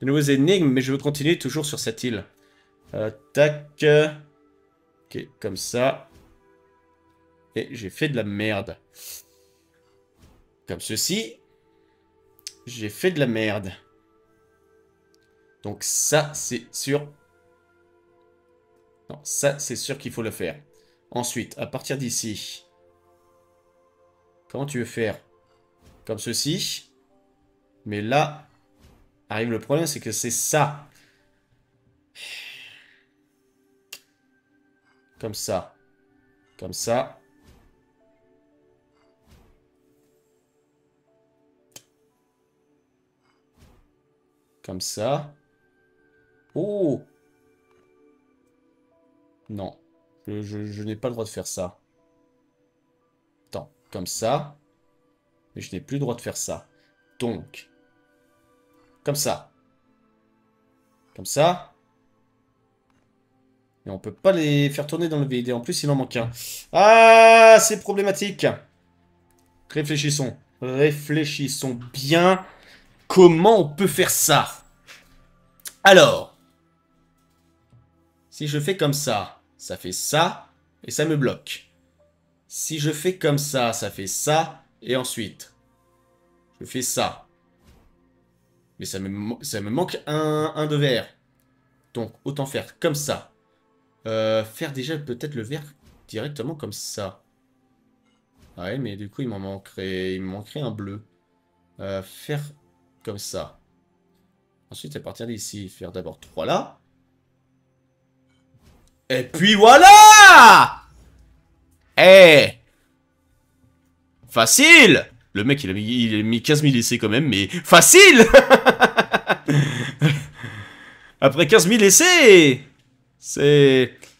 De nouveaux énigmes, mais je veux continuer toujours sur cette île. Tac. Ok, comme ça. Et j'ai fait de la merde. Comme ceci. J'ai fait de la merde. Donc ça, c'est sûr. Non, ça, c'est sûr qu'il faut le faire. Ensuite, à partir d'ici. Comment tu veux faire? Comme ceci. Mais là, arrive le problème, c'est que c'est ça. Comme ça. Comme ça. Comme ça. Oh! Non. Je n'ai pas le droit de faire ça. Attends. Comme ça. Mais je n'ai plus le droit de faire ça. Donc. Comme ça. Comme ça. Et on peut pas les faire tourner dans le vide. Et en plus, il en manque un. Ah! C'est problématique. Réfléchissons. Réfléchissons bien. Comment on peut faire ça? Alors, si je fais comme ça, ça fait ça, et ça me bloque. Si je fais comme ça, ça fait ça, et ensuite, je fais ça. Mais ça me manque un de verre. Donc, autant faire comme ça. Faire déjà peut-être le verre directement comme ça. Ouais, mais du coup, il me manquerait un bleu. Faire... comme ça. Ensuite, à partir d'ici, faire d'abord 3 là. Et puis voilà! Eh! Facile! Le mec, il a mis 15 000 essais quand même, mais facile! Après 15 000 essais! C'est...